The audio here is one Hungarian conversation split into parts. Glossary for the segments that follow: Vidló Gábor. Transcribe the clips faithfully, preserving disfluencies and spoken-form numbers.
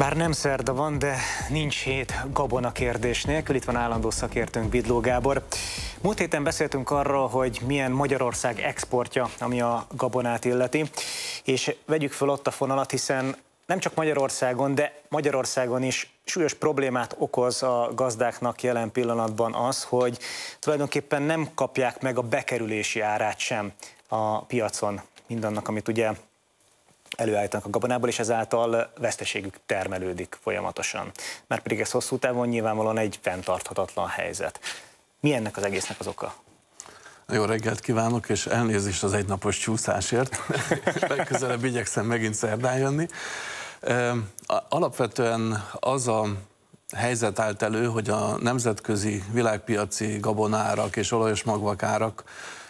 Bár nem szerda van, de nincs hét gabona kérdés nélkül. Itt van állandó szakértőnk, Vidló Gábor. Múlt héten beszéltünk arról, hogy milyen Magyarország exportja, ami a gabonát illeti. És vegyük föl ott a fonalat, hiszen nem csak Magyarországon, de Magyarországon is súlyos problémát okoz a gazdáknak jelen pillanatban az, hogy tulajdonképpen nem kapják meg a bekerülési árát sem a piacon mindannak, amit ugye előállítanak a gabonából, és ezáltal veszteségük termelődik folyamatosan. Márpedig ez hosszú távon nyilvánvalóan egy fenntarthatatlan helyzet. Mi ennek az egésznek az oka? Jó reggelt kívánok, és elnézést az egynapos csúszásért. Legközelebb igyekszem megint szerdán jönni. Alapvetően az a helyzet állt elő, hogy a nemzetközi világpiaci gabonárak és olajos magvak árak,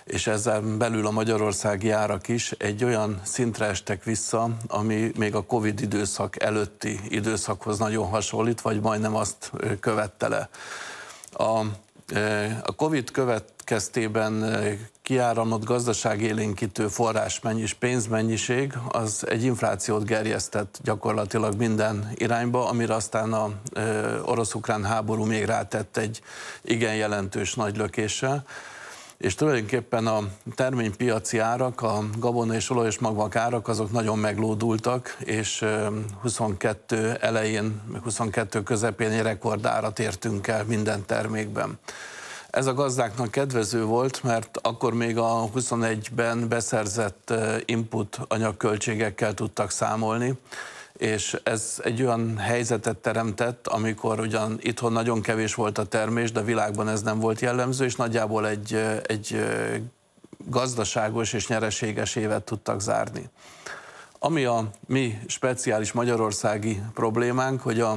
és ezzel belül a magyarországi árak is egy olyan szintre estek vissza, ami még a Covid időszak előtti időszakhoz nagyon hasonlít, vagy majdnem azt követte le. A, a Covid következtében kiáramlott gazdaságélénkítő forrásmennyiség, pénzmennyiség, az egy inflációt gerjesztett gyakorlatilag minden irányba, amire aztán az orosz-ukrán háború még rátett egy igen jelentős nagy lökéssel. És tulajdonképpen a terménypiaci árak, a gabona és olajos magvak árak azok nagyon meglódultak, és huszonkettő elején, huszonkettő közepén egy rekordárat értünk el minden termékben. Ez a gazdáknak kedvező volt, mert akkor még a huszonegyben beszerzett input anyagköltségekkel tudtak számolni, és ez egy olyan helyzetet teremtett, amikor ugyan itthon nagyon kevés volt a termés, de a világban ez nem volt jellemző, és nagyjából egy, egy gazdaságos és nyereséges évet tudtak zárni. Ami a mi speciális magyarországi problémánk, hogy a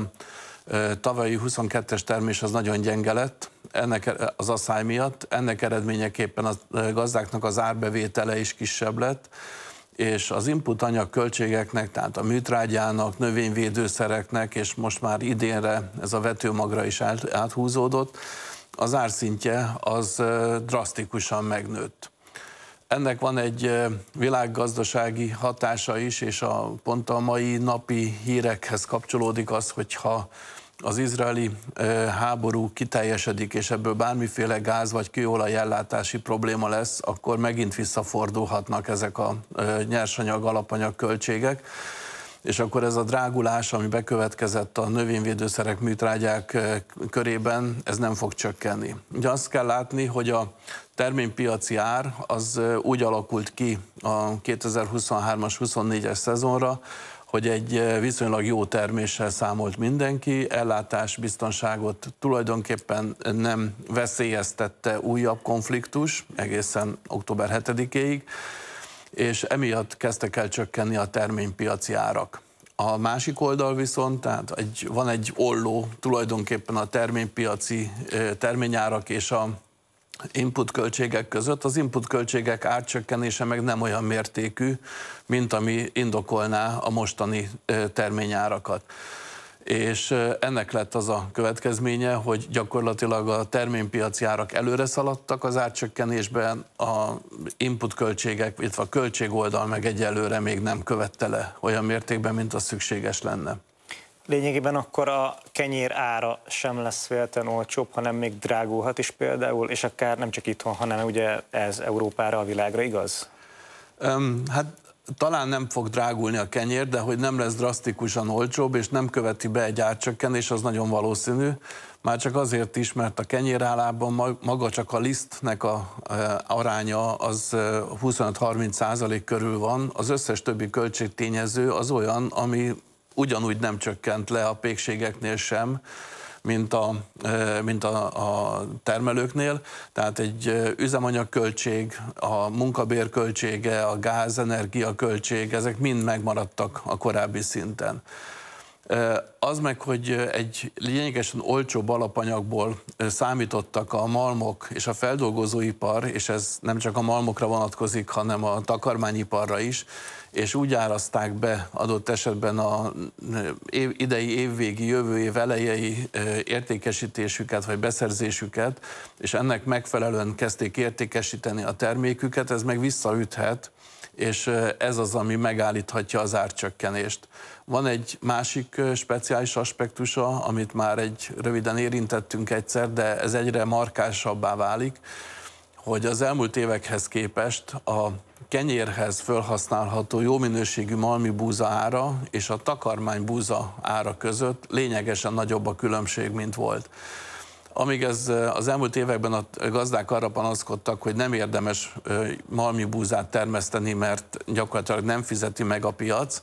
tavalyi huszonkettes termés az nagyon gyenge lett, ennek az asszály miatt, ennek eredményeképpen a gazdáknak az árbevétele is kisebb lett, és az input anyagköltségeknek, tehát a műtrágyának, növényvédőszereknek, és most már idénre ez a vetőmagra is áthúzódott, az árszintje az drasztikusan megnőtt. Ennek van egy világgazdasági hatása is, és a, pont a mai napi hírekhez kapcsolódik az, hogyha az izraeli háború kiteljesedik, és ebből bármiféle gáz vagy kőolajellátási probléma lesz, akkor megint visszafordulhatnak ezek a nyersanyag, alapanyag költségek, és akkor ez a drágulás, ami bekövetkezett a növényvédőszerek, műtrágyák körében, ez nem fog csökkenni. Ugye azt kell látni, hogy a terménypiaci ár az úgy alakult ki a kétezer-huszonhármas huszonnégyes szezonra, hogy egy viszonylag jó terméssel számolt mindenki, ellátás biztonságot tulajdonképpen nem veszélyeztette újabb konfliktus egészen október hetedikéig, és emiatt kezdtek el csökkenni a terménypiaci árak. A másik oldal viszont, tehát egy, van egy olló tulajdonképpen a terménypiaci terményárak és a input költségek között, az input költségek árcsökkenése meg nem olyan mértékű, mint ami indokolná a mostani terményárakat. És ennek lett az a következménye, hogy gyakorlatilag a terménypiaci árak előre szaladtak az árcsökkenésben, a input költségek, illetve a költségoldal meg egyelőre még nem követte le olyan mértékben, mint az szükséges lenne. Lényegében akkor a kenyér ára sem lesz véletlenül olcsóbb, hanem még drágulhat is például, és akár nem csak itthon, hanem ugye ez Európára, a világra, igaz? Um, hát talán nem fog drágulni a kenyér, de hogy nem lesz drasztikusan olcsóbb, és nem követi be egy árcsökkenés, az nagyon valószínű. Már csak azért is, mert a kenyérálában maga csak a lisztnek a aránya az huszonöt-harminc százalék körül van, az összes többi költségtényező az olyan, ami ugyanúgy nem csökkent le a pékségeknél sem, mint a, mint a, a termelőknél. Tehát egy üzemanyagköltség, a munkabér költsége, a gáz, energia költség, ezek mind megmaradtak a korábbi szinten. Az meg, hogy egy lényegesen olcsóbb alapanyagból számítottak a malmok és a feldolgozóipar, és ez nem csak a malmokra vonatkozik, hanem a takarmányiparra is, és úgy árazták be adott esetben a év, idei évvégi, jövő év elejei értékesítésüket vagy beszerzésüket, és ennek megfelelően kezdték értékesíteni a terméküket, ez meg visszaüthet, és ez az, ami megállíthatja az árcsökkenést. Van egy másik speciális aspektusa, amit már egy röviden érintettünk egyszer, de ez egyre markásabbá válik, hogy az elmúlt évekhez képest a kenyérhez felhasználható jó minőségű malmi búza ára és a takarmány búza ára között lényegesen nagyobb a különbség, mint volt. Amíg ez, az elmúlt években a gazdák arra panaszkodtak, hogy nem érdemes malmi búzát termeszteni, mert gyakorlatilag nem fizeti meg a piac,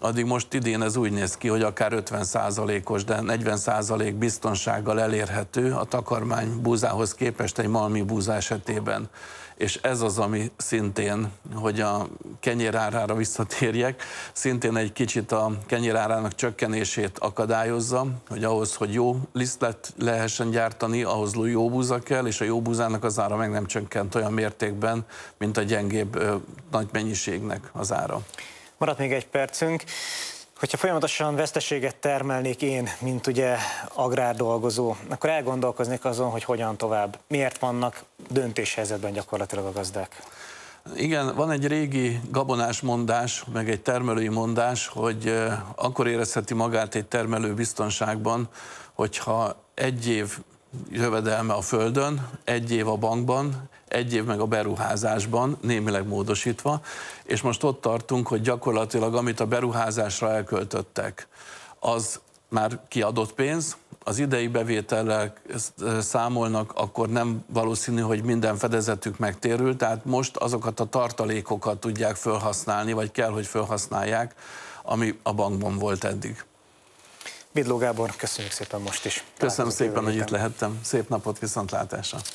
addig most idén ez úgy néz ki, hogy akár ötven százalékos, de negyven százalék biztonsággal elérhető a takarmány búzához képest egy malmi búza esetében. És ez az, ami szintén, hogy a kenyérárára visszatérjek, szintén egy kicsit a kenyérárának csökkenését akadályozza, hogy ahhoz, hogy jó lisztet lehessen gyártani, ahhoz jó búza kell, és a jó búzának az ára meg nem csökkent olyan mértékben, mint a gyengébb ö, nagy mennyiségnek az ára. Maradt még egy percünk. Hogyha folyamatosan veszteséget termelnék én, mint ugye agrárdolgozó, akkor elgondolkoznék azon, hogy hogyan tovább. Miért vannak döntéshelyzetben gyakorlatilag a gazdák? Igen, van egy régi gabonás mondás, meg egy termelői mondás, hogy akkor érezheti magát egy termelő biztonságban, hogyha egy év jövedelme a földön, egy év a bankban, egy év meg a beruházásban, némileg módosítva, és most ott tartunk, hogy gyakorlatilag amit a beruházásra elköltöttek, az már kiadott pénz, az idei bevétellel számolnak, akkor nem valószínű, hogy minden fedezetük megtérül, tehát most azokat a tartalékokat tudják felhasználni, vagy kell, hogy felhasználják, ami a bankban volt eddig. Vidló Gábor, köszönjük szépen most is. Köszönöm szépen, hogy itt lehettem. Szép napot, viszontlátásra.